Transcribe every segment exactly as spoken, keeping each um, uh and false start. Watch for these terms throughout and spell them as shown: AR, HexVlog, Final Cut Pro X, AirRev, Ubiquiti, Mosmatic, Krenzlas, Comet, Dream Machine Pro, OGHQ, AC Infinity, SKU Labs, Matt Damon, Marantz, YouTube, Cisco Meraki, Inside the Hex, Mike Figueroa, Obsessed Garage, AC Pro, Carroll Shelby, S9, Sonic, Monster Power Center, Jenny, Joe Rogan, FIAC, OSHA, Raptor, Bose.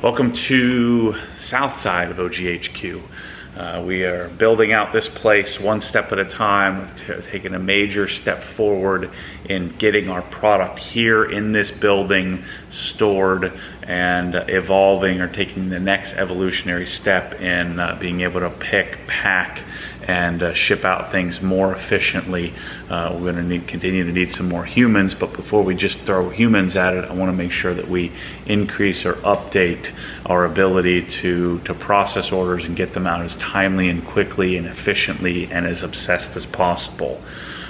Welcome to south side of O G H Q. Uh, we are building out this place one step at a time. We've taken a major step forward in getting our product here in this building stored and evolving, or taking the next evolutionary step in uh, being able to pick, pack, and uh, ship out things more efficiently. Uh, we're gonna need, continue to need some more humans, but before we just throw humans at it, I wanna make sure that we increase or update our ability to, to process orders and get them out as timely and quickly and efficiently and as obsessed as possible.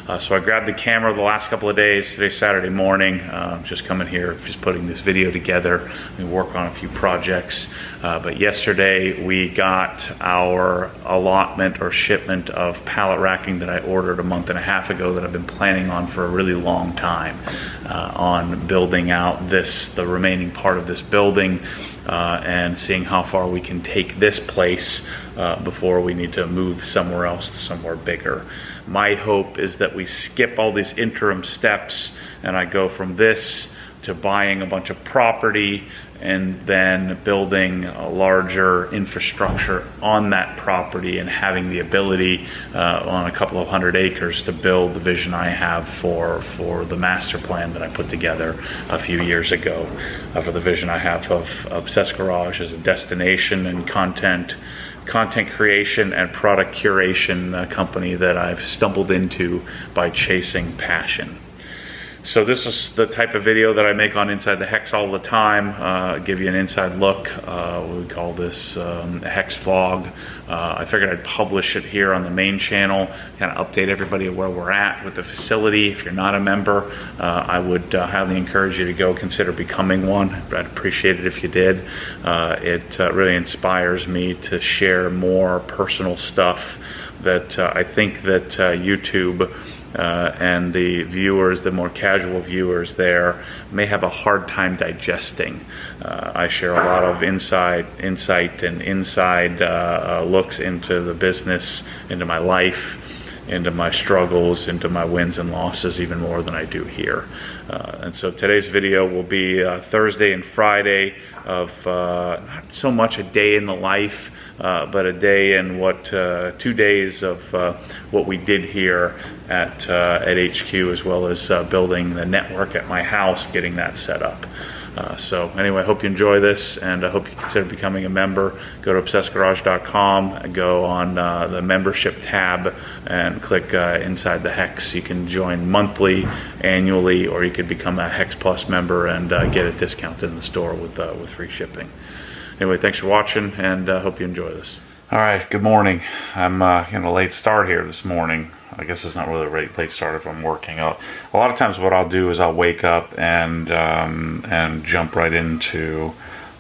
Uh, so I grabbed the camera the last couple of days. Today's Saturday morning. Uh, just coming here, just putting this video together. We work on a few projects. Uh, but yesterday we got our allotment or shipment of pallet racking that I ordered a month and a half ago that I've been planning on for a really long time, uh, on building out this, the remaining part of this building, uh, and seeing how far we can take this place uh, before we need to move somewhere else to somewhere bigger. My hope is that we skip all these interim steps and I go from this to buying a bunch of property and then building a larger infrastructure on that property and having the ability uh, on a couple of hundred acres to build the vision I have for, for the master plan that I put together a few years ago, uh, for the vision I have of, of Obsessed Garage as a destination and content content creation and product curation uh, company that I've stumbled into by chasing passion. So this is the type of video that I make on Inside the Hex all the time. Uh, give you an inside look. Uh, we call this um, HexVlog. Uh, I figured I'd publish it here on the main channel, kind of update everybody where we're at with the facility. If you're not a member, uh, I would uh, highly encourage you to go consider becoming one. I'd appreciate it if you did. Uh, it uh, really inspires me to share more personal stuff that uh, I think that uh, YouTube Uh, and the viewers, the more casual viewers there, may have a hard time digesting. Uh, I share a lot of inside insight and inside uh, uh, looks into the business, into my life, into my struggles, into my wins and losses, even more than I do here. Uh, and so today's video will be uh, Thursday and Friday of uh, not so much a day in the life, uh, but a day in what uh, two days of uh, what we did here at uh, at H Q, as well as uh, building the network at my house, getting that set up. Uh, so anyway, I hope you enjoy this, and I hope you consider becoming a member. Go to Obsessed Garage dot com, go on uh, the membership tab and click uh, Inside the Hex. You can join monthly, annually, or you could become a Hex Plus member and uh, get a discount in the store with, uh, with free shipping. Anyway, thanks for watching, and I uh, hope you enjoy this. All right, good morning. I'm uh, in a late start here this morning. I guess it's not really a late start if I'm working out. A lot of times what I'll do is I'll wake up and um, and jump right into,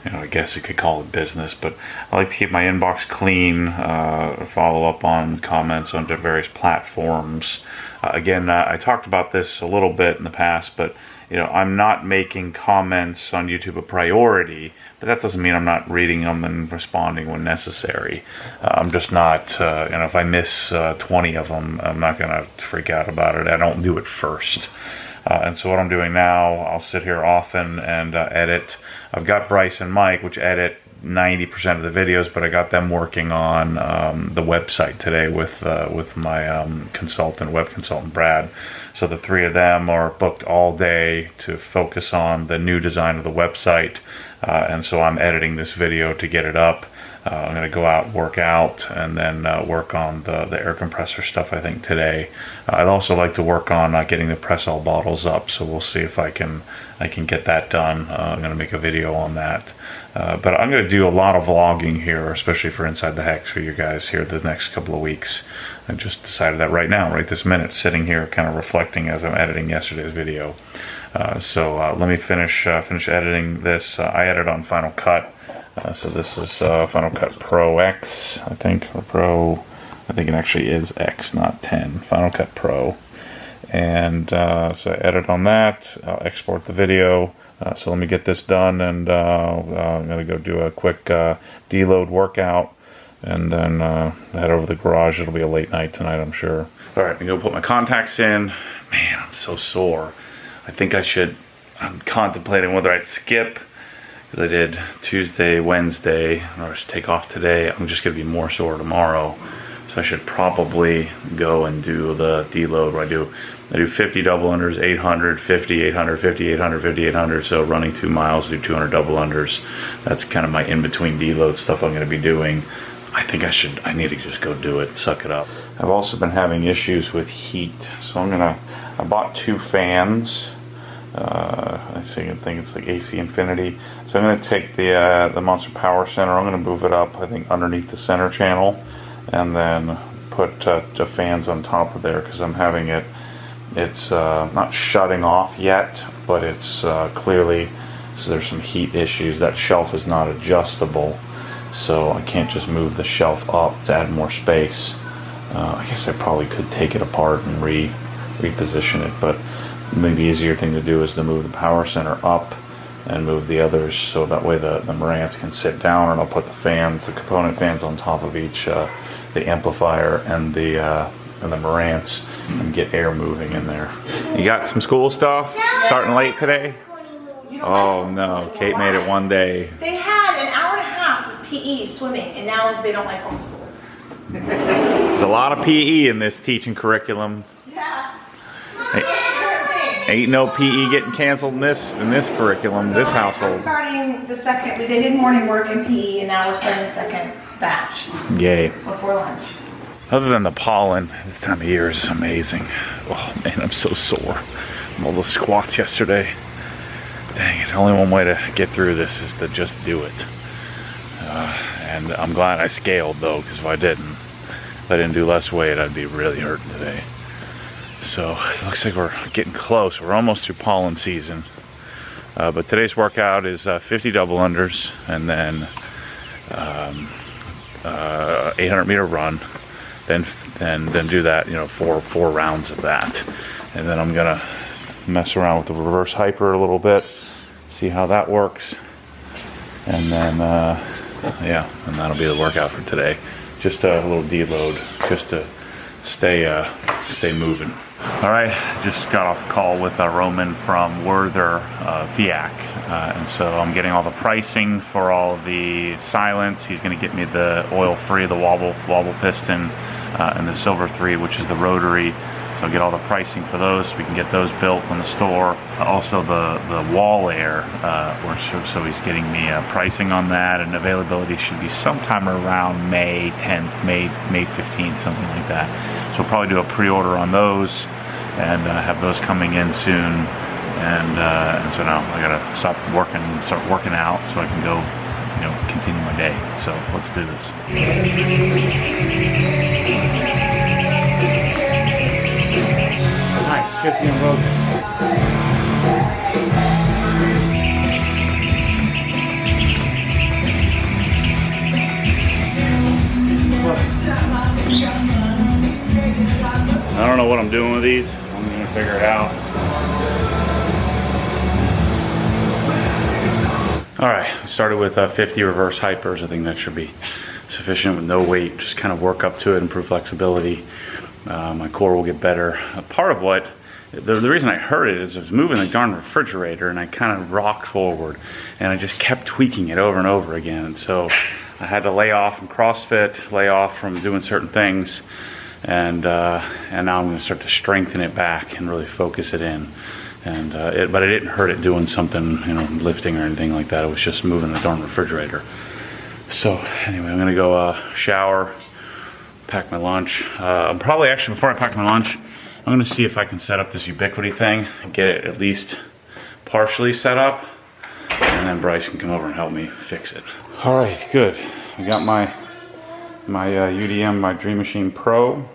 you know, I guess you could call it business, but I like to keep my inbox clean, uh, follow up on comments onto various platforms. Uh, again, uh, I talked about this a little bit in the past, but you know, I'm not making comments on YouTube a priority, but that doesn't mean I'm not reading them and responding when necessary. Uh, I'm just not, uh, you know, if I miss uh, twenty of them, I'm not going to freak out about it. I don't do it first. Uh, and so what I'm doing now, I'll sit here often and uh, edit. I've got Bryce and Mike, which edit ninety percent of the videos, but I got them working on um, the website today with uh, with my um, consultant, web consultant Brad. So the three of them are booked all day to focus on the new design of the website, uh, and so I'm editing this video to get it up. Uh, I'm going to go out, work out, and then uh, work on the, the air compressor stuff, I think, today. Uh, I'd also like to work on uh, getting the press-all bottles up, so we'll see if I can I can get that done. Uh, I'm going to make a video on that. Uh, but I'm going to do a lot of vlogging here, especially for Inside the Hex for you guys here the next couple of weeks. I just decided that right now, right this minute, sitting here kind of reflecting as I'm editing yesterday's video. Uh, so uh, let me finish, uh, finish editing this. Uh, I edit on Final Cut. Uh, so this is uh, Final Cut Pro X, I think, or Pro, I think it actually is X, not ten, Final Cut Pro. And uh, so I edit on that, I'll export the video. Uh, so let me get this done, and uh, uh, I'm going to go do a quick uh, deload workout, and then uh, head over to the garage. It'll be a late night tonight, I'm sure. All right, I'm going to put my contacts in. Man, I'm so sore. I think I should, I'm contemplating whether I'd skip because I did Tuesday, Wednesday, and I was to take off today. I'm just going to be more sore tomorrow, so I should probably go and do the deload where I do, I do fifty double unders, eight hundred, fifty, eight hundred, fifty, eight hundred, fifty, eight hundred, so running two miles, do two hundred double unders. That's kind of my in-between deload stuff I'm going to be doing. I think I should, I need to just go do it, suck it up. I've also been having issues with heat, so I'm gonna, I bought two fans. Uh, I think it's like A C Infinity. So I'm gonna take the uh, the Monster Power Center, I'm gonna move it up, I think underneath the center channel, and then put uh, the fans on top of there, because I'm having it, it's uh, not shutting off yet, but it's uh, clearly, so there's some heat issues. That shelf is not adjustable, so I can't just move the shelf up to add more space. Uh, I guess I probably could take it apart and re reposition it, but maybe the easier thing to do is to move the power center up and move the others, so that way the, the Marantz can sit down, and I'll put the fans, the component fans on top of each, uh, the amplifier and the uh, and the Marantz, and get air moving in there. You got some school stuff starting late today? Oh no, Kate made it one day. They had an hour and a half P E swimming, and now they don't like homeschool. There's a lot of P E in this teaching curriculum. Yeah. Ain't, ain't no P E getting canceled in this in this curriculum, no, this household. We're starting the second. We they did morning work in P E, and now we're starting the second batch. Yay. Before lunch. Other than the pollen, this time of year is amazing. Oh man, I'm so sore. I'm all those squats yesterday. Dang it! Only one way to get through this is to just do it. Uh, and I'm glad I scaled though, because if I didn't, if I didn't do less weight, I'd be really hurting today. So it looks like we're getting close. We're almost through pollen season. Uh, but today's workout is uh, fifty double unders, and then um, uh, eight hundred meter run. Then then then do that, you know, four four rounds of that, and then I'm gonna mess around with the reverse hyper a little bit, see how that works, and then. Uh, Yeah, and that'll be the workout for today. Just a little deload, just to stay uh, stay moving. All right, just got off a call with uh, Roman from Werther uh, F I A C, uh, and so I'm getting all the pricing for all the silence. He's going to get me the oil-free, the wobble wobble piston, uh, and the silver three, which is the rotary. So I'll get all the pricing for those, so we can get those built in the store. Uh, also the, the wall air, uh, or so, so he's getting me uh, pricing on that, and availability should be sometime around May tenth, May, May fifteenth, something like that. So we'll probably do a pre-order on those, and uh, have those coming in soon. And, uh, and so now I gotta stop working, start working out so I can go, you know, continue my day. So let's do this. Nice, fifty in a row. I don't know what I'm doing with these. I'm gonna figure it out. All right, started with uh, fifty reverse hypers. I think that should be sufficient with no weight. Just kind of work up to it, improve flexibility. Uh, my core will get better. Uh, part of what, the, the reason I heard it is I was moving the darn refrigerator, and I kind of rocked forward, and I just kept tweaking it over and over again. And so I had to lay off from CrossFit, lay off from doing certain things, and uh, and now I'm going to start to strengthen it back and really focus it in. And uh, it, but I didn't hurt it doing something, you know, lifting or anything like that. It was just moving the darn refrigerator. So anyway, I'm going to go uh, shower. Pack my lunch. Uh, I'm probably actually, before I pack my lunch, I'm gonna see if I can set up this Ubiquiti thing and get it at least partially set up, and then Bryce can come over and help me fix it. All right, good. I got my my uh, U D M, my Dream Machine Pro,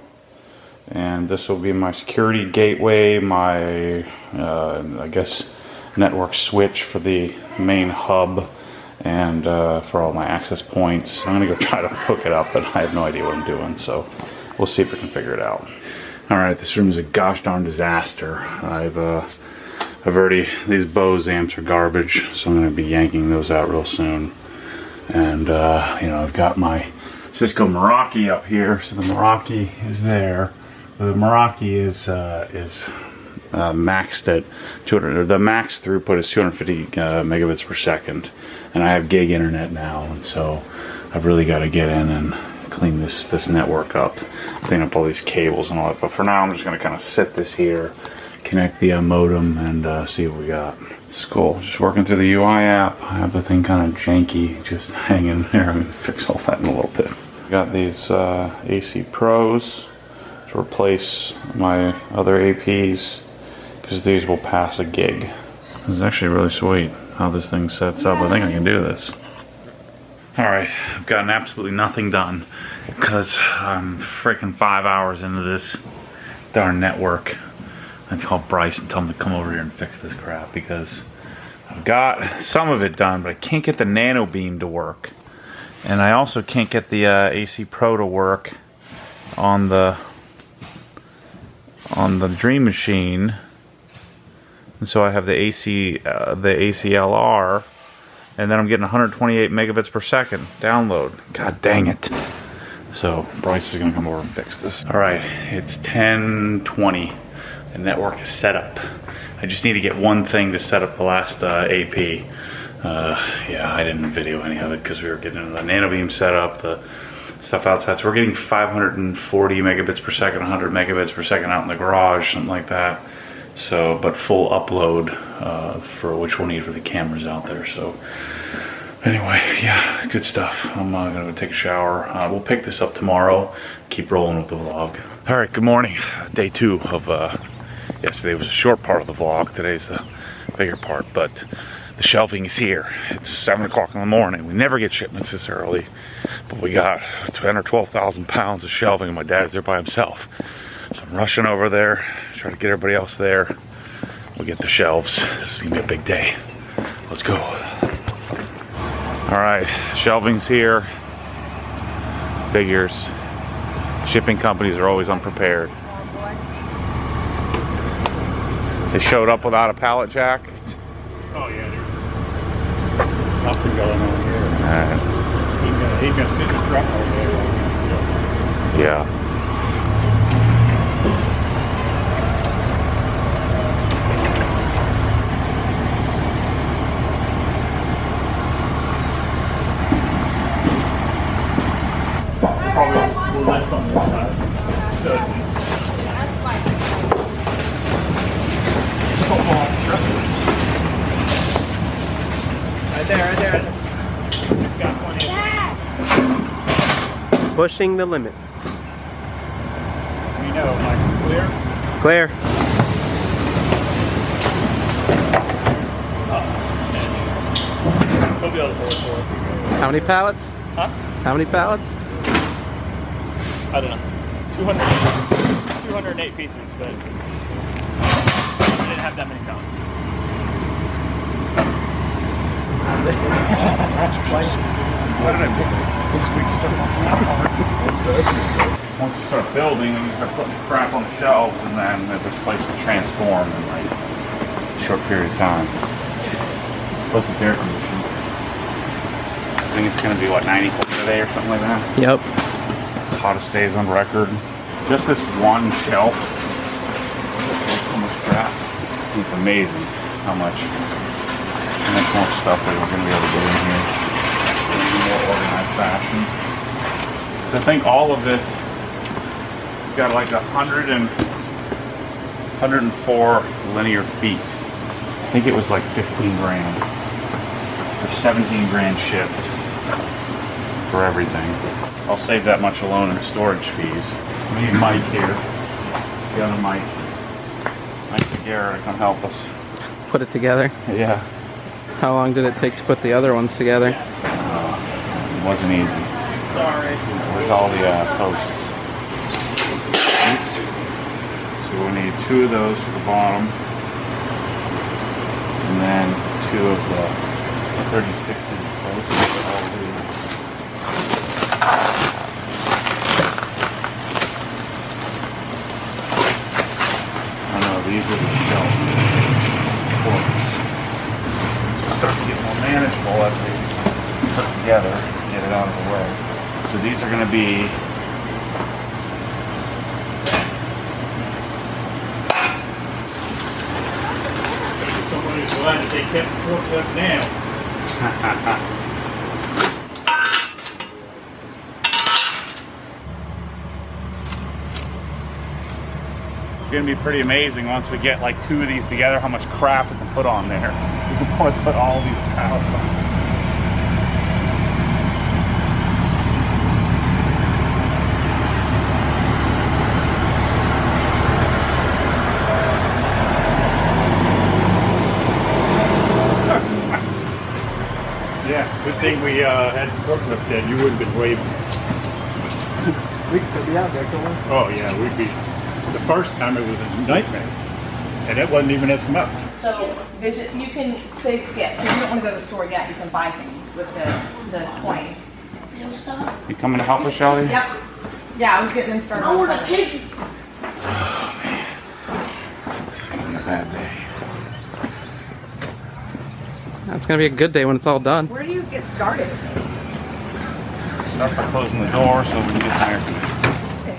and this will be my security gateway, my uh, I guess network switch for the main hub, and uh, for all my access points. I'm gonna go try to hook it up, but I have no idea what I'm doing, so we'll see if we can figure it out. All right, this room is a gosh darn disaster. I've uh, I've already, these Bose amps are garbage, so I'm gonna be yanking those out real soon. And uh, you know, I've got my Cisco Meraki up here, so the Meraki is there. The Meraki is, uh, is uh, maxed at two hundred, or the max throughput is two hundred fifty uh, megabits per second, and I have gig internet now, and so I've really got to get in and clean this this network up, clean up all these cables and all that. But for now, I'm just going to kind of set this here, connect the uh, modem, and uh, see what we got. It's cool. Just working through the U I app. I have the thing kind of janky, just hanging there. I'm going to fix all that in a little bit. Got these uh, A C Pros to replace my other A Ps, because these will pass a gig. This is actually really sweet how this thing sets up. I think I can do this. Alright, I've gotten absolutely nothing done because I'm freaking five hours into this darn network. I call Bryce and tell him to come over here and fix this crap, because I've got some of it done, but I can't get the nanobeam to work. And I also can't get the uh, A C Pro to work on the on the Dream Machine. And so I have the A C uh, the A C L R, and then I'm getting one hundred twenty-eight megabits per second download. God dang it. So Bryce is gonna come over and fix this. All right, it's ten twenty. The network is set up. I just need to get one thing to set up the last uh, A P. Uh, yeah, I didn't video any of it because we were getting into the nanobeam setup, the stuff outside. So we're getting five hundred forty megabits per second, one hundred megabits per second out in the garage, something like that. So, but full upload uh, for which we'll need for the cameras out there. So anyway, yeah, good stuff. I'm uh, gonna go take a shower. Uh, we'll pick this up tomorrow. Keep rolling with the vlog. All right, good morning. Day two of, uh, yesterday was a short part of the vlog. Today's the bigger part, but the shelving is here. It's seven o'clock in the morning. We never get shipments this early, but we got ten or twelve thousand pounds of shelving, and my dad's there by himself. So I'm rushing over there, trying to get everybody else there. We'll get the shelves. This is gonna be a big day. Let's go. All right, shelving's here. Figures. Shipping companies are always unprepared. They showed up without a pallet jack. Oh yeah, there's nothing going on here. All right. He can sit in the truck all day long. Yeah. Pushing the limits. You know, like clear? Clear. Uh, be able to for it. How many pallets? Huh? How many pallets? I don't know. two hundred, two hundred eight pieces, but I didn't have that many pallets. Why did I pick it? Once we start Once you start building, you start putting crap on the shelves, and then this place will transform in like a short period of time. Plus it's air conditioned. I think it's going to be, what, ninety-four today or something like that? Yep. Hottest days on record. Just this one shelf. It's so much crap. It's amazing how much, how much more stuff that we're going to be able to get in here. Organized fashion. So I think all of this got like a hundred and hundred and four linear feet. I think it was like fifteen grand or seventeen grand shipped for everything. I'll save that much alone in storage fees. We need Mike here. The other Mike, Mike Figueroa, to come help us put it together. Yeah. How long did it take to put the other ones together? Wasn't easy. Sorry. Where's all the uh, posts? So we'll need two of those for the bottom, and then two of the thirty-six inch posts. I know these are the shelf corners. So start to get more manageable as we put it together. Get it out of the way. So these are going to be if they kept the forklift now. It's going to be pretty amazing once we get like two of these together how much crap we can put on there. We can probably put all these pallets on. Yeah, good thing we uh, had the forklift then. You would have been waving. We could be out there, couldn't we? Oh yeah, we'd be. The first time it was a nightmare, and it wasn't even as much. So visit, you can stay skip. If you don't want to go to the store yet, you can buy things with the, the coins. You'll stop. You coming to help us, Shelly? Yep. Yeah, I was getting them started. I want a pig. Oh, man. It's going to be a bad day. That's going to be a good day when it's all done. Where do you get started? Start by closing the door so we can get tired.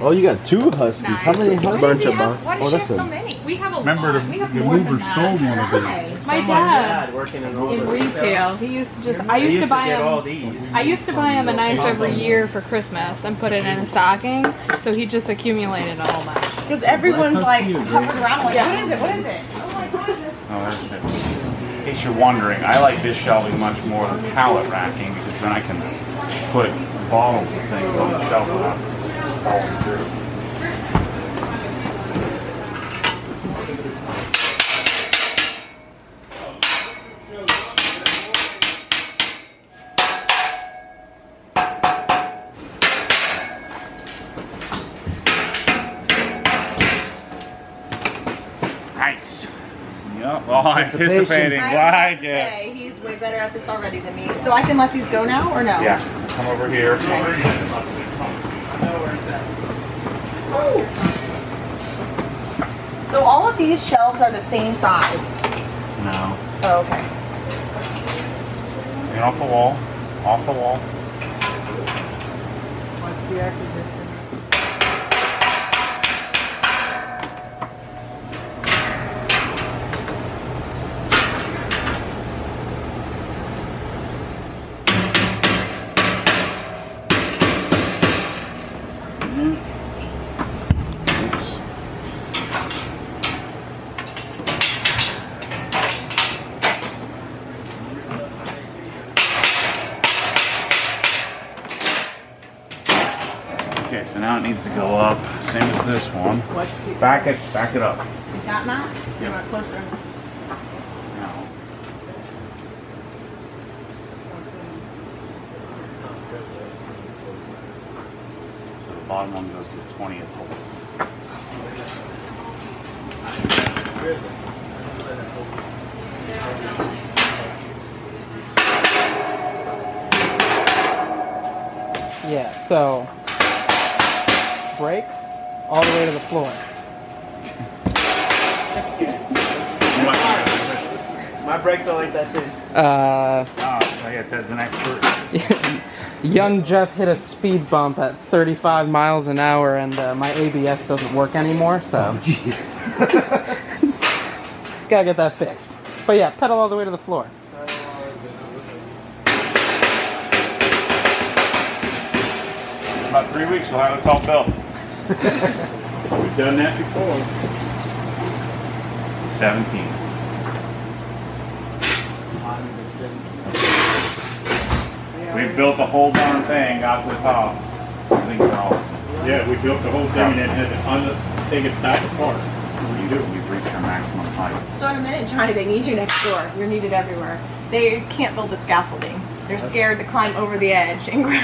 Oh, you got two Huskies. Nice. How many Huskies? Why does she have, why does oh, she have so many? We have a Remember lot. Remember the mover stole one of these. My dad, dad working in, in retail, he used to just, I used, used to buy him, I used to buy him a knife every year for Christmas and put it in a stocking, so he just accumulated a whole bunch. Because everyone's like, covered around like, yeah. What is it, what is it? Oh my gosh. Oh, that's it. In case you're wondering, I like this shelving much more than pallet racking, because then I can put bottles and things on the shelf without nice. Yep. Oh, anticipating. Right, yeah. Say, he's way better at this already than me. So I can let these go now or no? Yeah. Come over here. Nice. So all of these shelves are the same size? No. Oh, okay. And off the wall. Off the wall. What's the acquisition? This one. Back it, back it up. You got that? Yeah. You want closer? No. So the bottom one goes to the twentieth hole. Yeah, so brakes all the way to the floor. My brakes are like that too. Uh, oh, I guess that's an expert. Young Jeff hit a speed bump at thirty-five miles an hour, and uh, my A B S doesn't work anymore, so. Oh, jeez. Gotta get that fixed. But yeah, pedal all the way to the floor. About three weeks, we'll have this all built. We've done that before. seventeen. We built the whole darn thing out to the top. I think all. Yeah, we built the whole thing and then had to take it back apart. What do you do? We've reached our maximum height. So in a minute, Johnny, they need you next door. You're needed everywhere. They can't build the scaffolding. They're scared to climb over the edge and grab.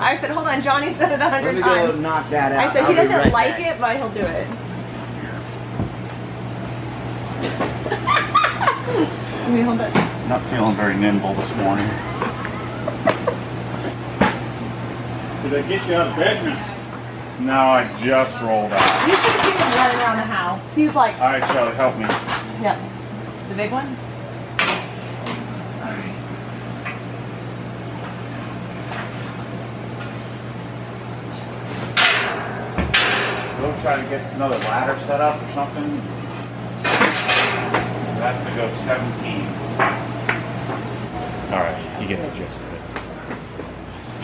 I said, hold on, Johnny said it a hundred times. Let me go knock that out. I said, he doesn't right like back. It, but he'll do it. Can we hold it? Not feeling very nimble this morning. Did I get you out of bed now? No, I just rolled out. You should have seen him running around the house. He's like... All right, Shelly, help me. Yep. The big one? Try to get another ladder set up or something. That has to go seventeen. you get the gist of it.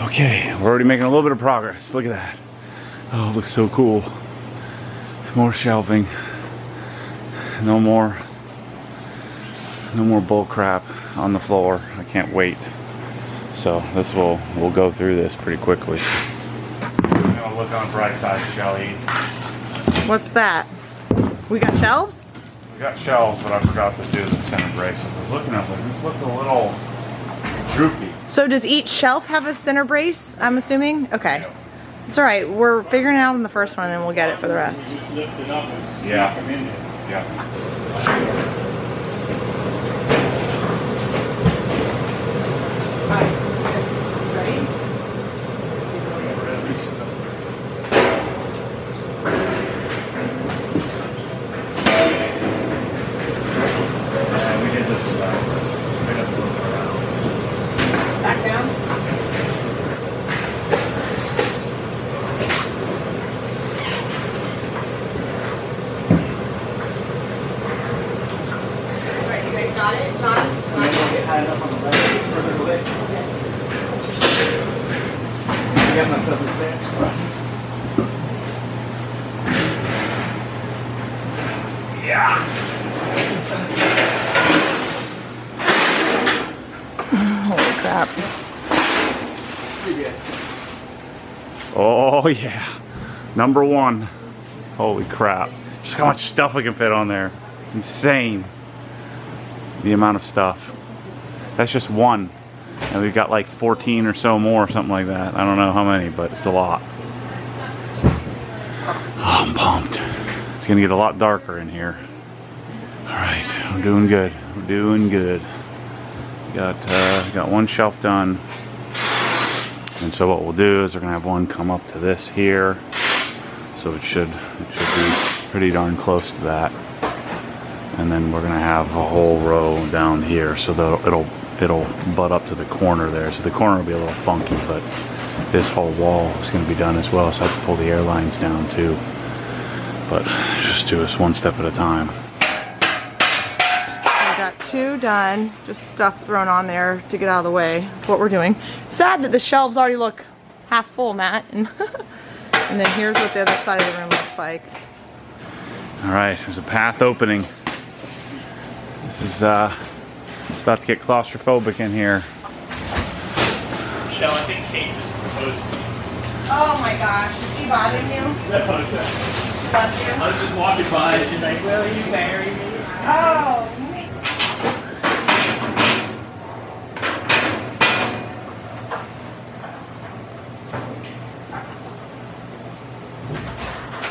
Okay, we're already making a little bit of progress. Look at that. Oh, it looks so cool. More shelving. No more, no more bull crap on the floor. I can't wait. So this will, we'll go through this pretty quickly. We're gonna look on bright side, Shelly. What's that? We got shelves? We got shelves, but I forgot to do the center braces. I was looking at them. This looked a little droopy. So does each shelf have a center brace, I'm assuming? Okay. Yep. It's all right. We're figuring it out on the first one, and then we'll get it for the rest. Yeah. Yeah. Oh yeah, number one. Holy crap. Just how much stuff we can fit on there. It's insane. The amount of stuff. That's just one. And we've got like fourteen or so more, or something like that. I don't know how many, but it's a lot. Oh, I'm pumped. It's gonna get a lot darker in here. All right, I'm doing good. We're doing good. Got, uh, got one shelf done. And so what we'll do is we're gonna have one come up to this here, so it should it should be pretty darn close to that. And then we're gonna have a whole row down here, so that it'll it'll butt up to the corner there. So the corner will be a little funky, but this whole wall is gonna be done as well. So I have to pull the air lines down too. But just do this one step at a time. Two done, just stuff thrown on there to get out of the way. What we're doing. Sad that the shelves already look half full, Matt. And, and then here's what the other side of the room looks like. All right, there's a path opening. This is uh, it's about to get claustrophobic in here. Michelle, I think Kate just proposed. Oh my gosh, is she bothering you? No, no. She I was just walking by and she's like, "Will you marry me?" Oh.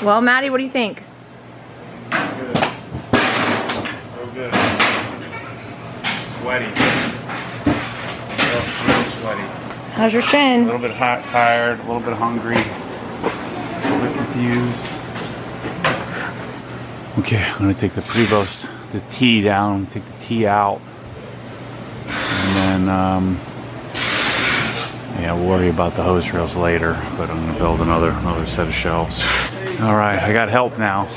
Well, Maddie, what do you think? Good. Real good. Sweaty. Real, real sweaty. How's your shin? A little bit hot, tired, a little bit hungry, a little bit confused. Okay, I'm gonna take the Prevost, the tea down, take the tea out, and then um, yeah, we'll worry about the hose rails later. But I'm gonna build another another set of shelves. All right, I got help now.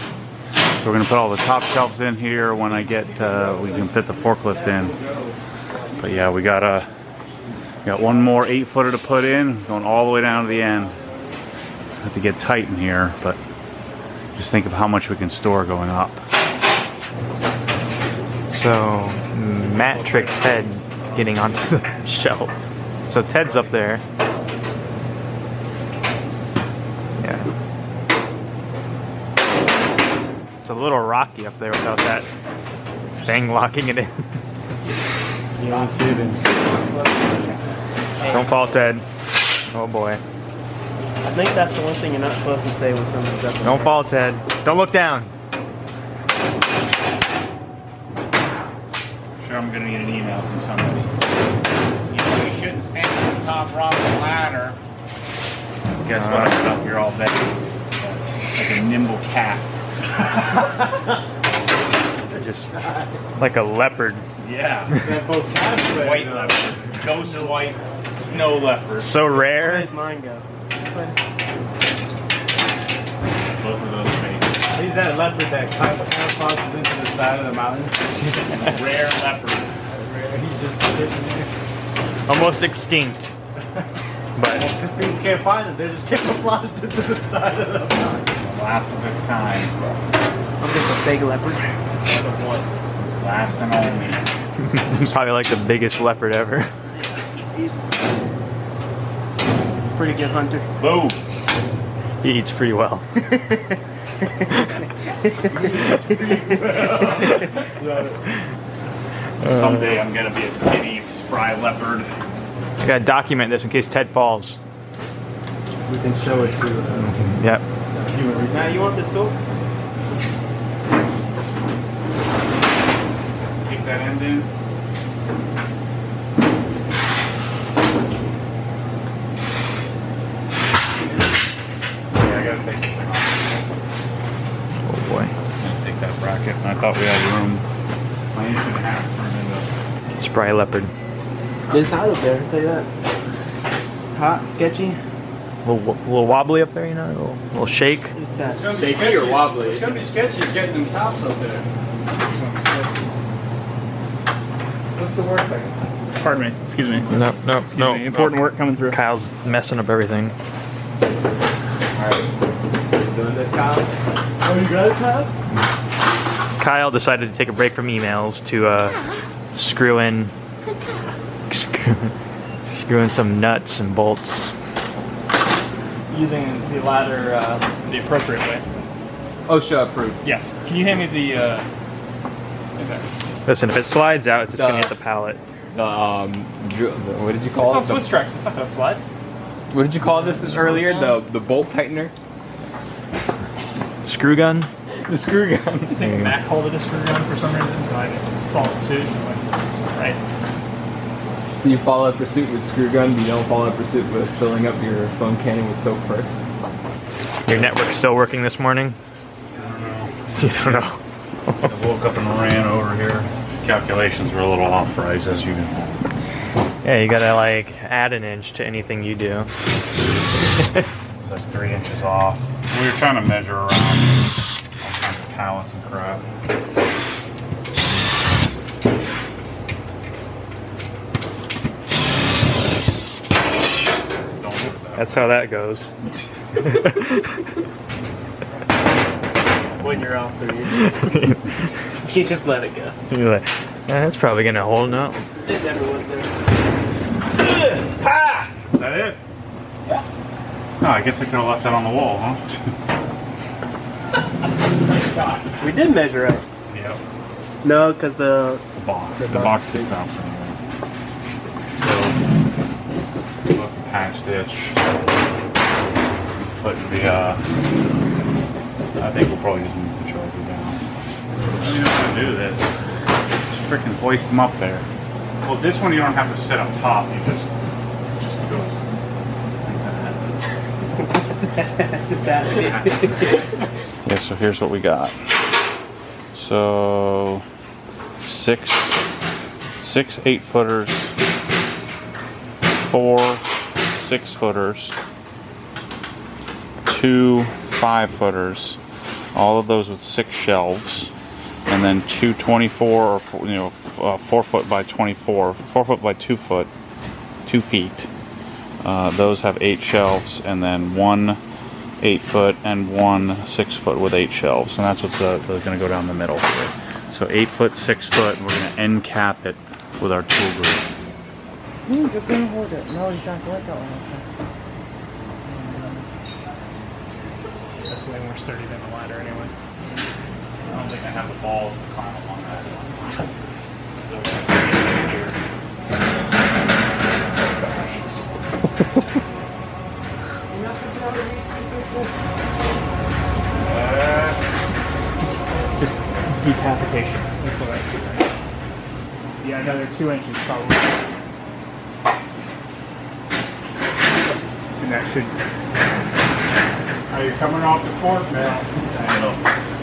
So we're gonna put all the top shelves in here when I get, uh, we can fit the forklift in. But yeah, we got a, we got one more eight footer to put in, going all the way down to the end. Have to get tight in here, but just think of how much we can store going up. So Matt tricked Ted getting onto the shelf. So Ted's up there. A little rocky up there without that thing locking it in. Don't fall, Ted. Oh boy. I think that's the one thing you're not supposed to say when someone's up there. Don't fall, Ted. Don't look down. I'm sure I'm gonna need an email from somebody. You know you shouldn't stand on the top rock of the ladder. Guess uh, what? I've been up here all day. Like a nimble cat. They're just like a leopard. Yeah. White leopard. Ghost white snow leopard. So rare. Where did mine go? This way. Both of those are me. He's that leopard that camouflages into the side of the mountain. Rare leopard. He's just sitting there. almost extinct. But because people can't find it, they're just camouflaged it to the side of the last of its kind. I'm just a big leopard. Last and only. It's probably like the biggest leopard ever. Pretty good hunter. Whoa. He eats pretty well. Someday I'm gonna be a skinny, spry leopard. I gotta document this in case Ted falls. We can show it through. Um, yep. Now you want this tool? Take that end in. Yeah, I gotta take this thing off. Oh boy. I'm gonna take that bracket. I thought we had room. I used to have to turn it up. Spry leopard. It's hot up there, I'll tell you that. Hot, sketchy. A little, a little wobbly up there, you know? A little, a little shake. It's gonna be sketchy or wobbly. It's going to be sketchy getting them tops up there. What's the work thing? Pardon me. Excuse me. No, no, Excuse no. Me. Important work coming through. Kyle's messing up everything. All right. Doing this, Kyle? Oh, you got it, Kyle? Kyle decided to take a break from emails to uh, screw in... screwing some nuts and bolts. Using the ladder uh, the appropriate way. OSHA approved. Yes. Can you hand me the... Uh, Listen, if it slides out, it's just going to hit the pallet. The, um, the, what did you call it's it? It's on Swiss tracks. It's not going to slide. What did you call this, this earlier? The, the bolt tightener? Screw gun? The screw gun. I think Mac called it a screw gun for some reason, so I just followed suit. Right. So you follow up pursuit with screw gun, but you don't follow up pursuit with filling up your foam cannon with soap first. Your network's still working this morning? I don't know. You don't know? I woke up and ran over here. Calculations were a little off, price as you know. Yeah, you gotta like add an inch to anything you do. It's like three inches off. We were trying to measure around all kinds of pallets and crap. That's how that goes. When you're off the readings. You just let it go. You're like, eh, that's probably gonna hold up. It never was there. Ha! Is that it? Yeah. Oh, I guess I could have left that on the wall, huh? We did measure it. Yep. No, because the, the box. The, the box sticks out from there. So patch this, put the, uh, I think we'll probably just move the charger down. You don't have to do this, just freaking hoist them up there. Well, this one you don't have to sit up top, you just, just go like that. Yeah, so here's what we got. So, six, six eight footers, four six footers, two five footers, all of those with six shelves, and then two twenty-four or four, you know, uh, four foot by twenty-four, four foot by two foot, two feet. Uh, those have eight shelves, and then one eight foot and one six foot with eight shelves, and that's what's uh, going to go down the middle here. So eight foot, six foot. And we're going to end cap it with our tool group. No, he's not going to let that one. That's way more sturdy than the ladder anyway. I don't think I have the balls to climb up on that one. So, uh, just decapitation. That's what I see right now. Yeah, another two inches probably. That should. Are you coming off the fork now? I know.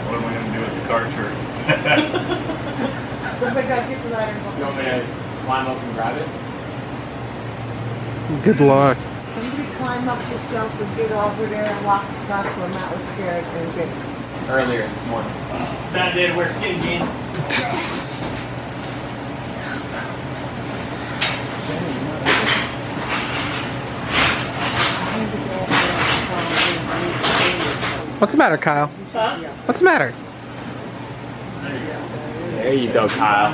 What am I going to do with the cartridge? So if I got to get the ladder, you want me to climb up and grab it? Good luck. Somebody climb up the shelf and get over there and walk across where Matt was scared and get earlier this morning. It's not dead. Wear skin jeans. What's the matter, Kyle? Huh? What's the matter? There you go, Kyle.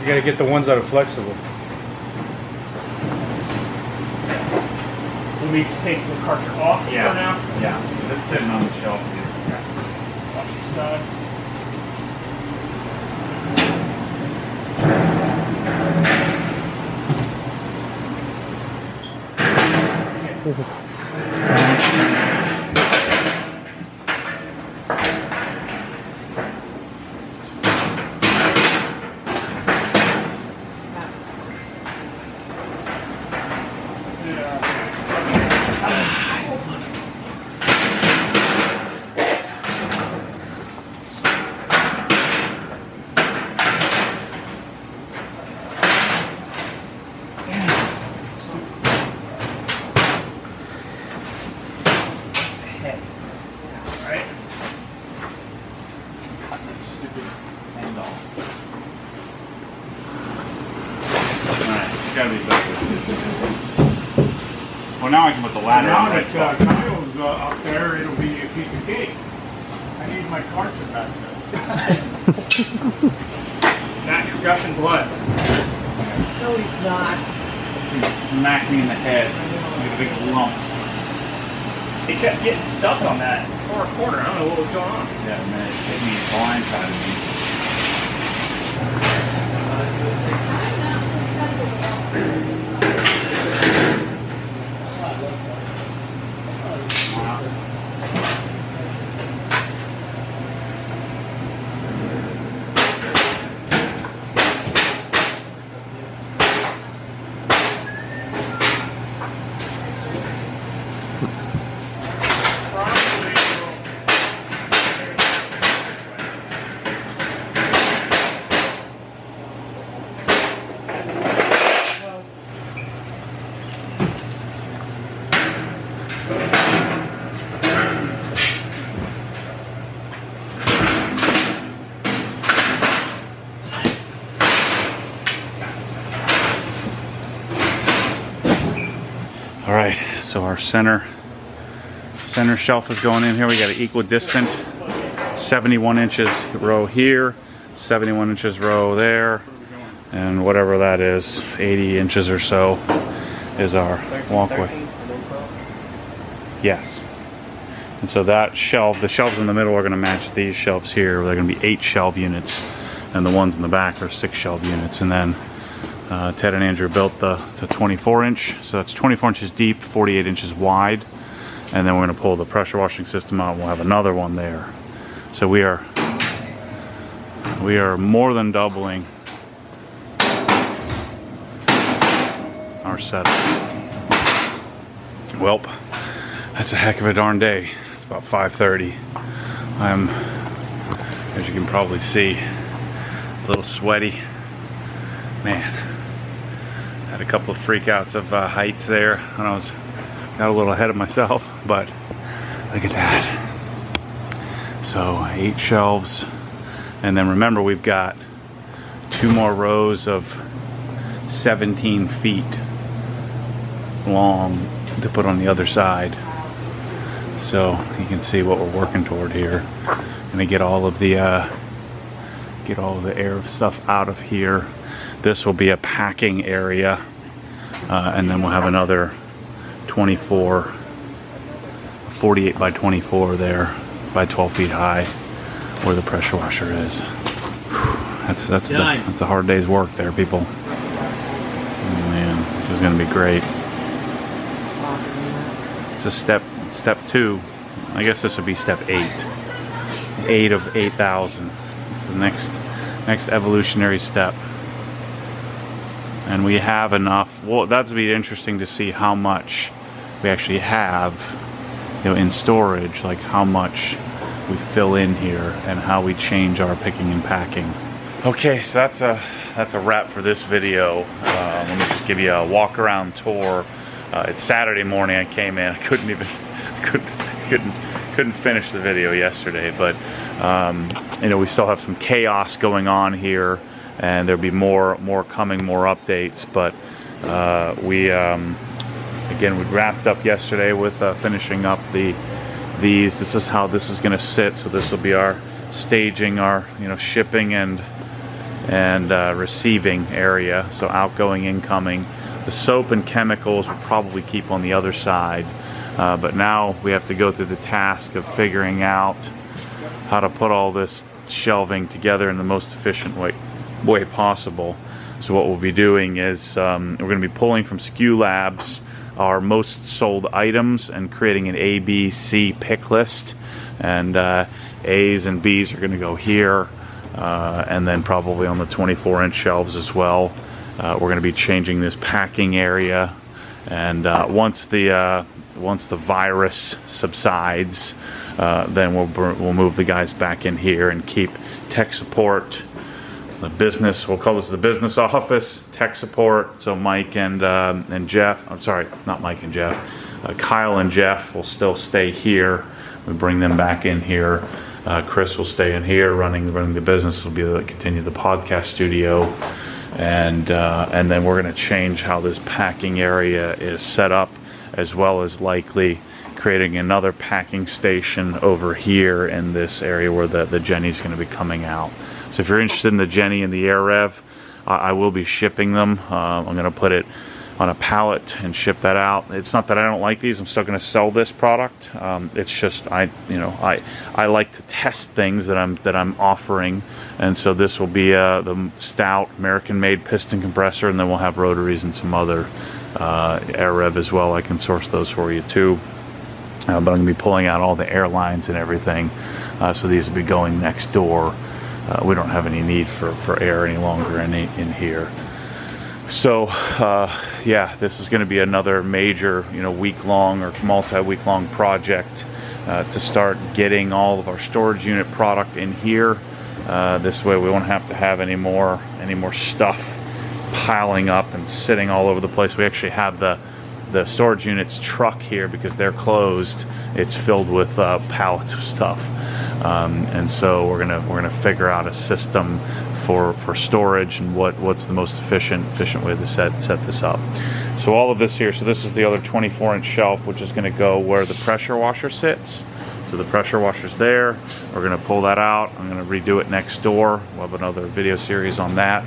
You gotta get the ones that are flexible. We need to take the cartridge off for yeah. now? Yeah. That's sitting on the shelf here. Yeah. Off your side. So our center center shelf is going in here. We got an equidistant seventy-one inches row here, seventy-one inches row there, and whatever that is, eighty inches or so is our walkway. Yes. And so that shelf, the shelves in the middle are going to match these shelves here. They're going to be eight shelf units, and the ones in the back are six shelf units. And then Uh, Ted and Andrew built the, the twenty-four inch, so that's twenty-four inches deep, forty-eight inches wide, and then we're going to pull the pressure washing system out, and we'll have another one there. So we are we are more than doubling our setup. Welp, that's a heck of a darn day. It's about five thirty. I'm, as you can probably see, a little sweaty. Man. Had a couple of freakouts of uh, heights there, and I was got a little ahead of myself, but look at that. So eight shelves, and then remember we've got two more rows of seventeen feet long to put on the other side. So you can see what we're working toward here. Going to get all of the uh, get all of the air stuff out of here. This will be a packing area, uh, and then we'll have another twenty-four, forty-eight by twenty-four there, by twelve feet high, where the pressure washer is. Whew, that's that's the, that's a hard day's work there, people. Oh, man, this is going to be great. It's a step step two. I guess this would be step eight, eight of eight thousand. It's the next next evolutionary step. And we have enough. Well, that's gonna be interesting to see how much we actually have, you know, in storage, like how much we fill in here and how we change our picking and packing. Okay, so that's a that's a wrap for this video. Uh, let me just give you a walk around tour. Uh, it's Saturday morning. I came in. I couldn't even couldn't couldn't couldn't finish the video yesterday, but um, you know, we still have some chaos going on here. And there'll be more more coming, more updates, but Uh, we um, again we wrapped up yesterday with uh, finishing up the these. This is how this is going to sit. So this will be our staging, our you know shipping and and uh, receiving area. So outgoing, incoming. The soap and chemicals we'll probably keep on the other side. Uh, but now we have to go through the task of figuring out how to put all this shelving together in the most efficient way, way possible. So what we'll be doing is um, we're going to be pulling from S K U Labs our most sold items and creating an A, B, C pick list. And uh, A's and B's are going to go here uh, and then probably on the twenty-four inch shelves as well. Uh, we're going to be changing this packing area, and uh, once the uh, once the virus subsides, uh, then we'll we'll move the guys back in here and keep tech support, the business. We'll call this the business office, tech support. So Mike and um, and Jeff. I'm sorry, not Mike and Jeff. Uh, Kyle and Jeff will still stay here. We bring them back in here. Uh, Chris will stay in here, running running the business. Will be the, continue the podcast studio. And uh, and then we're going to change how this packing area is set up, as well as likely creating another packing station over here in this area where the, the Jenny's going to be coming out. So if you're interested in the Jenny and the AirRev, uh, I will be shipping them. Uh, I'm going to put it on a pallet and ship that out. It's not that I don't like these. I'm still going to sell this product. Um, it's just I, you know, I I like to test things that I'm that I'm offering, and so this will be uh, the stout American-made piston compressor, and then we'll have rotaries and some other uh, AirRev as well. I can source those for you too, uh, but I'm going to be pulling out all the airlines and everything. Uh, so these will be going next door. Uh, we don't have any need for for air any longer in in here. So, uh, yeah, this is going to be another major, you know, week-long or multi-week-long project uh, to start getting all of our storage unit product in here. Uh, this way, we won't have to have any more any more stuff piling up and sitting all over the place. We actually have the the storage units truck here because they're closed. It's filled with uh, pallets of stuff, um, and so we're gonna we're gonna figure out a system for for storage and what what's the most efficient efficient way to set set this up. So all of this here. So this is the other twenty-four inch shelf, which is going to go where the pressure washer sits. So the pressure washer's there. We're going to pull that out. I'm going to redo it next door. We'll have another video series on that.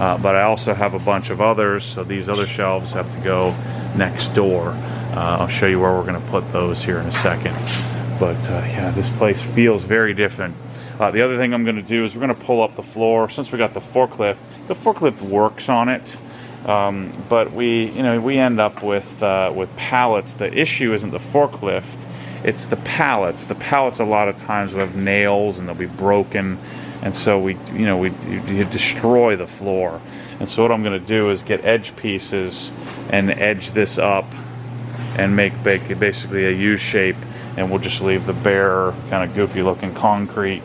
Uh, but I also have a bunch of others. So these other shelves have to go next door. Uh, I'll show you where we're going to put those here in a second. But uh, yeah, this place feels very different. Uh, the other thing I'm going to do is we're going to pull up the floor. Since we got the forklift, the forklift works on it, um, but we, you know, we end up with uh, with pallets. The issue isn't the forklift; it's the pallets. The pallets a lot of times will have nails and they'll be broken, and so we, you know, we you destroy the floor. And so what I'm going to do is get edge pieces and edge this up and make basically a U shape, and we'll just leave the bare kind of goofy looking concrete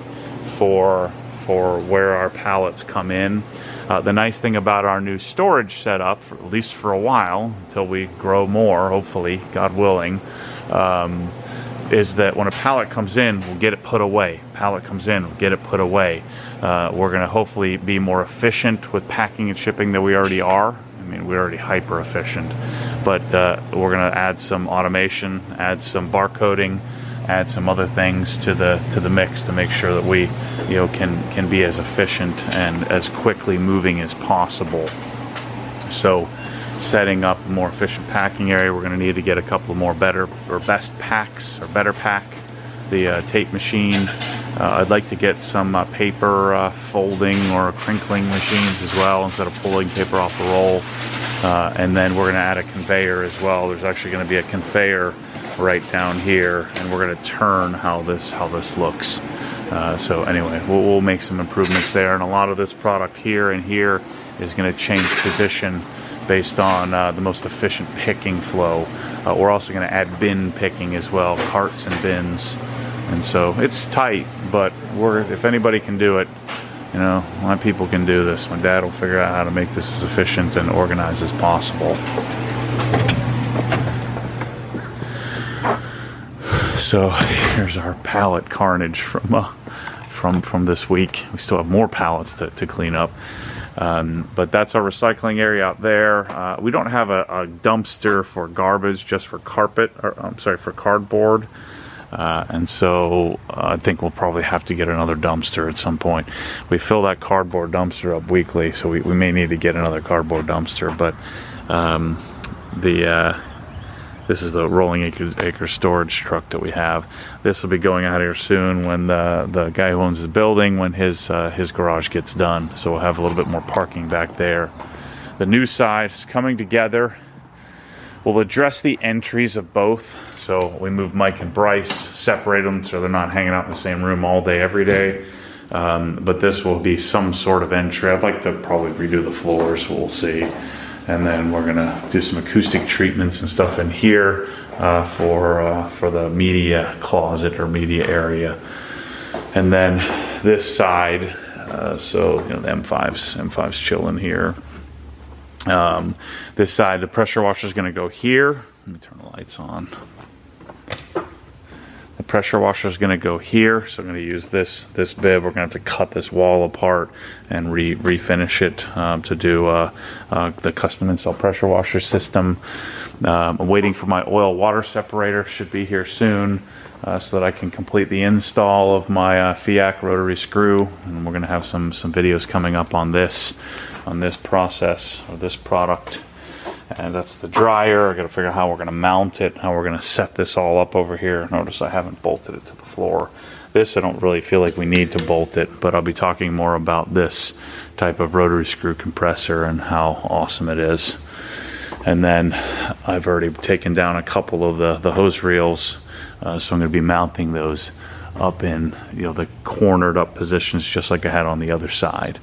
for for where our pallets come in. Uh, the nice thing about our new storage setup, for, at least for a while, until we grow more, hopefully, God willing, um, is that when a pallet comes in, we'll get it put away. Pallet comes in, we'll get it put away. Uh, we're gonna hopefully be more efficient with packing and shipping than we already are. I mean, we're already hyper efficient, but uh, we're gonna add some automation, add some barcoding, add some other things to the to the mix to make sure that we, you know, can can be as efficient and as quickly moving as possible. So, setting up a more efficient packing area, we're going to need to get a couple more better or best packs or better pack, the uh, tape machine. Uh, I'd like to get some uh, paper uh, folding or crinkling machines as well instead of pulling paper off the roll. Uh, and then we're going to add a conveyor as well. There's actually going to be a conveyor right down here, and we're going to turn how this how this looks. Uh, so anyway, we'll, we'll make some improvements there, and a lot of this product here and here is going to change position based on uh, the most efficient picking flow. Uh, we're also going to add bin picking as well, carts and bins, and so it's tight. But we're if anybody can do it, you know, my people can do this. My dad will figure out how to make this as efficient and organized as possible. So here's our pallet carnage from uh, from from this week. We still have more pallets to, to clean up, um, but that's our recycling area out there. Uh, we don't have a, a dumpster for garbage, just for carpet, or I'm sorry, for cardboard. Uh, and so uh, I think we'll probably have to get another dumpster at some point. We fill that cardboard dumpster up weekly, so we, we may need to get another cardboard dumpster. But um, the uh, this is the rolling acre, acre storage truck that we have. This will be going out here soon when the, the guy who owns the building, when his, uh, his garage gets done. So we'll have a little bit more parking back there. The new side is coming together. We'll address the entries of both. So we move Mike and Bryce, separate them so they're not hanging out in the same room all day, every day. Um, but this will be some sort of entry. I'd like to probably redo the floors, we'll see. And then we're gonna do some acoustic treatments and stuff in here uh, for, uh, for the media closet or media area. And then this side, uh, so you know, the M fives, M fives chilling here. Um, this side, the pressure washer is going to go here. Let me turn the lights on. The pressure washer is going to go here, so I'm going to use this this bib. We're going to have to cut this wall apart and re refinish it um, to do uh, uh, the custom install pressure washer system. Um, I'm waiting for my oil water separator. Should be here soon, uh, so that I can complete the install of my uh, F I A C rotary screw. And we're going to have some some videos coming up on this. on this process or this product. And that's the dryer. I gotta figure out how we're gonna mount it, how we're gonna set this all up over here. Notice I haven't bolted it to the floor. This, I don't really feel like we need to bolt it, but I'll be talking more about this type of rotary screw compressor and how awesome it is. And then I've already taken down a couple of the, the hose reels, uh, so I'm gonna be mounting those up in, you know, the cornered up positions just like I had on the other side.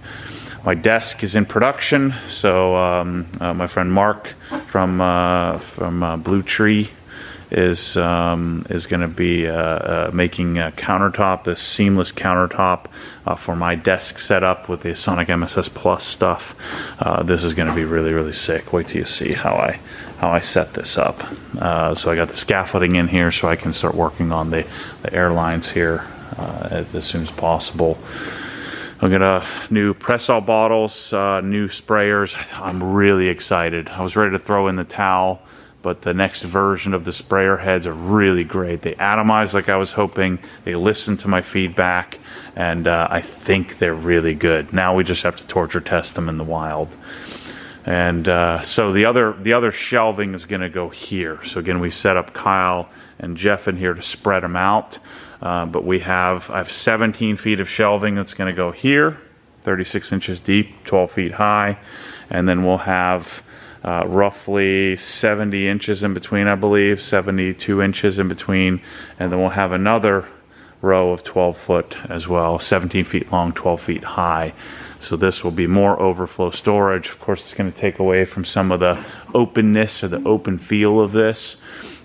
My desk is in production, so um, uh, my friend Mark from uh, from uh, Blue Tree is um, is going to be uh, uh, making a countertop, a seamless countertop uh, for my desk setup with the Asonic M S S Plus stuff. Uh, this is going to be really really sick. Wait till you see how I how I set this up. Uh, so I got the scaffolding in here, so I can start working on the the airlines here uh, as soon as possible. I'm gonna new press-all bottles, uh, new sprayers. I'm really excited. I was ready to throw in the towel, but the next version of the sprayer heads are really great. They atomize like I was hoping. They listen to my feedback, and uh, I think they're really good. Now we just have to torture test them in the wild. And uh, so the other the other shelving is gonna go here. So again, we set up Kyle and Jeff in here to spread them out. Uh, but we have, I have seventeen feet of shelving that's going to go here, thirty-six inches deep, twelve feet high, and then we'll have uh, roughly seventy inches in between, I believe, seventy-two inches in between, and then we'll have another row of twelve foot as well, seventeen feet long, twelve feet high. So this will be more overflow storage. Of course, it's going to take away from some of the openness or the open feel of this.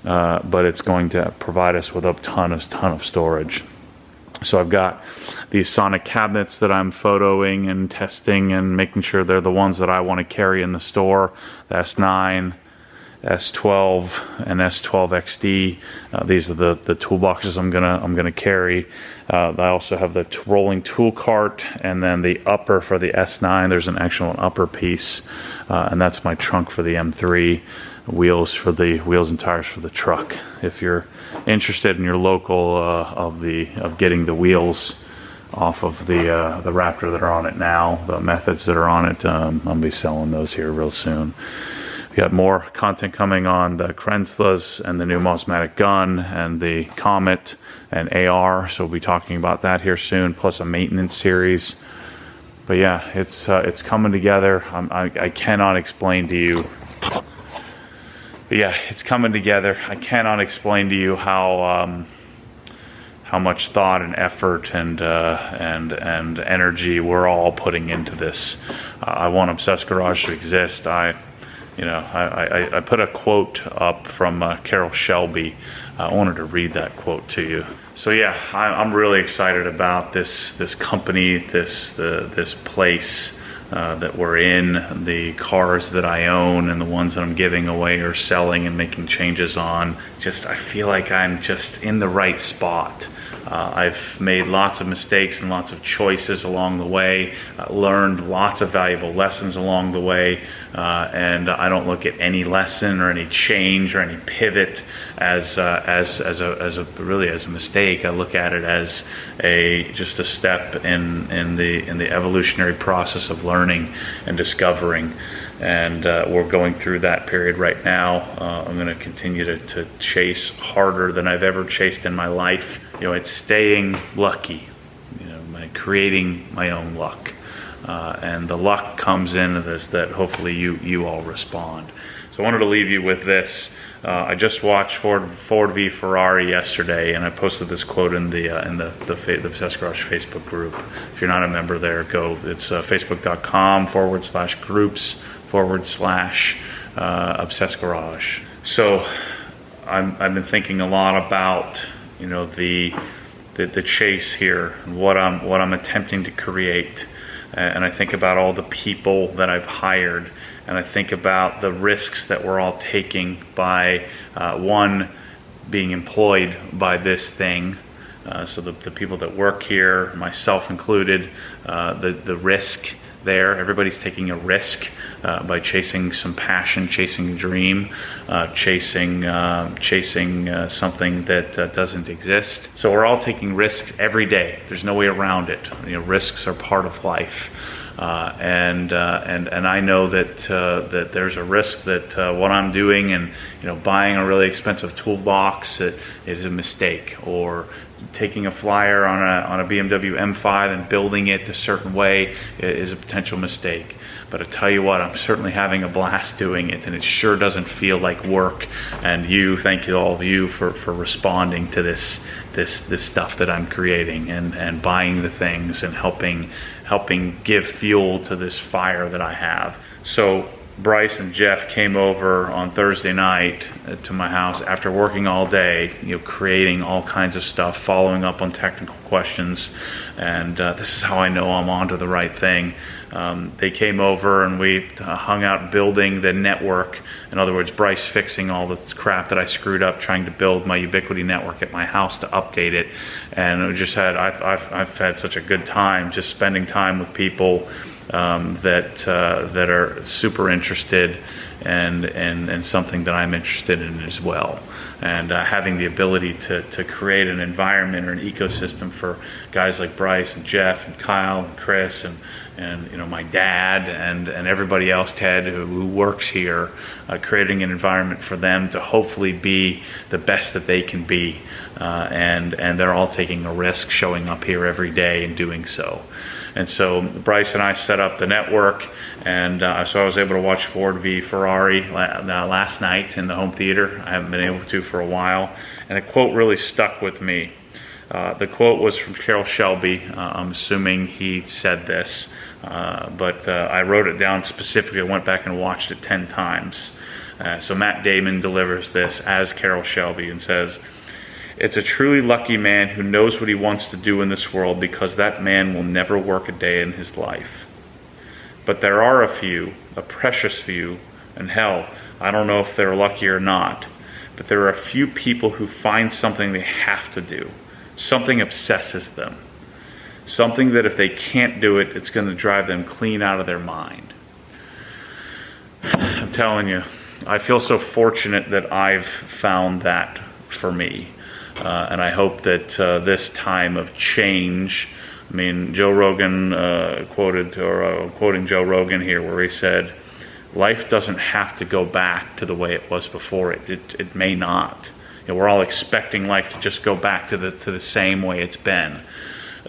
Uh, but it's going to provide us with a ton of ton of storage. So I've got these Sonic cabinets that I'm photoing and testing and making sure they're the ones that I want to carry in the store. The S nine, S twelve, and S twelve X D. Uh, these are the the toolboxes I'm gonna I'm gonna carry. Uh, I also have the t rolling tool cart, and then the upper for the S nine. There's an actual upper piece, uh, and that's my trunk for the M three. Wheels for the wheels and tires for the truck. If you're interested in your local uh, of the of getting the wheels off of the uh, the Raptor that are on it now, the methods that are on it, um, I'll be selling those here real soon. We got more content coming on the Krenzlas and the new Mosmatic gun and the Comet and A R. So we'll be talking about that here soon. Plus a maintenance series. But yeah, it's uh, it's coming together. I'm, I I cannot explain to you. But yeah, it's coming together. I cannot explain to you how um, how much thought and effort and uh, and and energy we're all putting into this. Uh, I want Obsessed Garage to exist. I, you know, I, I, I put a quote up from uh, Carroll Shelby. I wanted to read that quote to you. So yeah, I, I'm really excited about this this company, this the this place. Uh, that we're in, the cars that I own and the ones that I'm giving away or selling and making changes on. Just I feel like I'm just in the right spot. Uh, I've made lots of mistakes and lots of choices along the way, uh, learned lots of valuable lessons along the way, uh, and I don't look at any lesson or any change or any pivot as uh, as as a as a really as a mistake. I look at it as a just a step in in the in the evolutionary process of learning and discovering. And uh, we're going through that period right now. Uh, I'm gonna continue to, to chase harder than I've ever chased in my life. You know, it's staying lucky, you know, my creating my own luck. Uh, and the luck comes into this that hopefully you, you all respond. So I wanted to leave you with this. Uh, I just watched Ford, Ford v Ferrari yesterday, and I posted this quote in the uh, in the the, the Obsessed Garage Facebook group. If you're not a member there, go. It's uh, facebook.com forward slash groups. forward slash uh, Obsessed Garage. So I'm, I've been thinking a lot about, you know, the, the the chase here and what I'm what I'm attempting to create, and I think about all the people that I've hired, and I think about the risks that we're all taking by uh, one being employed by this thing. Uh, so the, the people that work here, myself included, uh, the the risk. There, everybody's taking a risk uh, by chasing some passion, chasing a dream, uh, chasing uh, chasing uh, something that uh, doesn't exist. So we're all taking risks every day. There's no way around it. You know, risks are part of life, uh, and uh, and and I know that uh, that there's a risk that uh, what I'm doing and you know buying a really expensive toolbox it, it is a mistake, or taking a flyer on a, on a B M W M five and building it a certain way is a potential mistake. But I tell you what, I'm certainly having a blast doing it, and it sure doesn't feel like work. And you, thank you all of you for, for responding to this this this stuff that I'm creating, and, and buying the things and helping helping give fuel to this fire that I have. So Bryce and Jeff came over on Thursday night to my house after working all day, you know, creating all kinds of stuff, following up on technical questions, and uh, this is how I know I'm onto the right thing. Um, they came over and we uh, hung out building the network. In other words, Bryce fixing all the crap that I screwed up trying to build my Ubiquiti network at my house to update it, and it just had I've, I've, I've had such a good time just spending time with people Um, that uh, that are super interested and, and and something that I'm interested in as well. And uh, having the ability to, to create an environment or an ecosystem for guys like Bryce and Jeff and Kyle and Chris and, and you know my dad and, and everybody else, Ted, who, who works here, uh, creating an environment for them to hopefully be the best that they can be. Uh, and, and they're all taking a risk showing up here every day and doing so. And so Bryce and I set up the network, and uh, so I was able to watch Ford v Ferrari la last night in the home theater. I haven't been able to for a while, and a quote really stuck with me. Uh, the quote was from Carroll Shelby. Uh, I'm assuming he said this, uh, but uh, I wrote it down specifically. I went back and watched it ten times. Uh, so Matt Damon delivers this as Carroll Shelby and says, "It's a truly lucky man who knows what he wants to do in this world, because that man will never work a day in his life. But there are a few, a precious few, and hell, I don't know if they're lucky or not, but there are a few people who find something they have to do. Something obsesses them. Something that if they can't do it, it's going to drive them clean out of their mind." I'm telling you, I feel so fortunate that I've found that for me. Uh, and I hope that uh, this time of change, I mean, Joe Rogan uh, quoted, or uh, quoting Joe Rogan here, where he said, "Life doesn't have to go back to the way it was before. It it, it may not. You know, we're all expecting life to just go back to the to the same way it's been.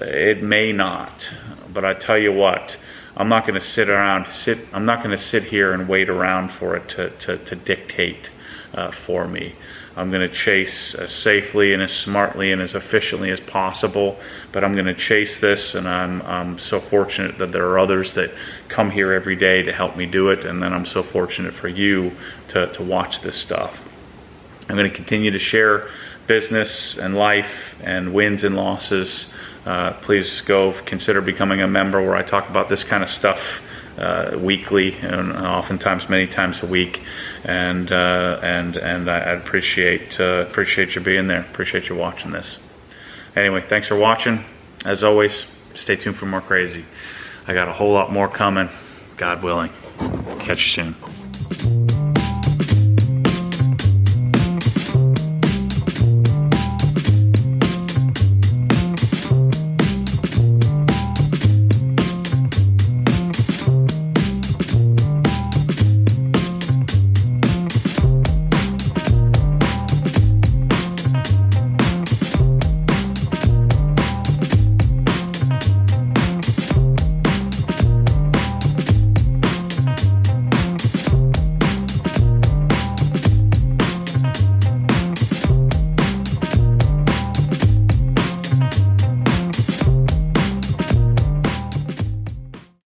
It may not. But I tell you what, I'm not going to sit around. Sit. I'm not going to sit here and wait around for it to to, to dictate uh, for me." I'm going to chase as safely and as smartly and as efficiently as possible, but I'm going to chase this, and I'm, I'm so fortunate that there are others that come here every day to help me do it, and then I'm so fortunate for you to, to watch this stuff. I'm going to continue to share business and life and wins and losses. Uh, please go consider becoming a member, where I talk about this kind of stuff Uh, weekly, and oftentimes many times a week, and uh, and and I appreciate uh, appreciate you being there. Appreciate you watching this. Anyway, thanks for watching. As always, stay tuned for more crazy. I got a whole lot more coming, God willing. Catch you soon.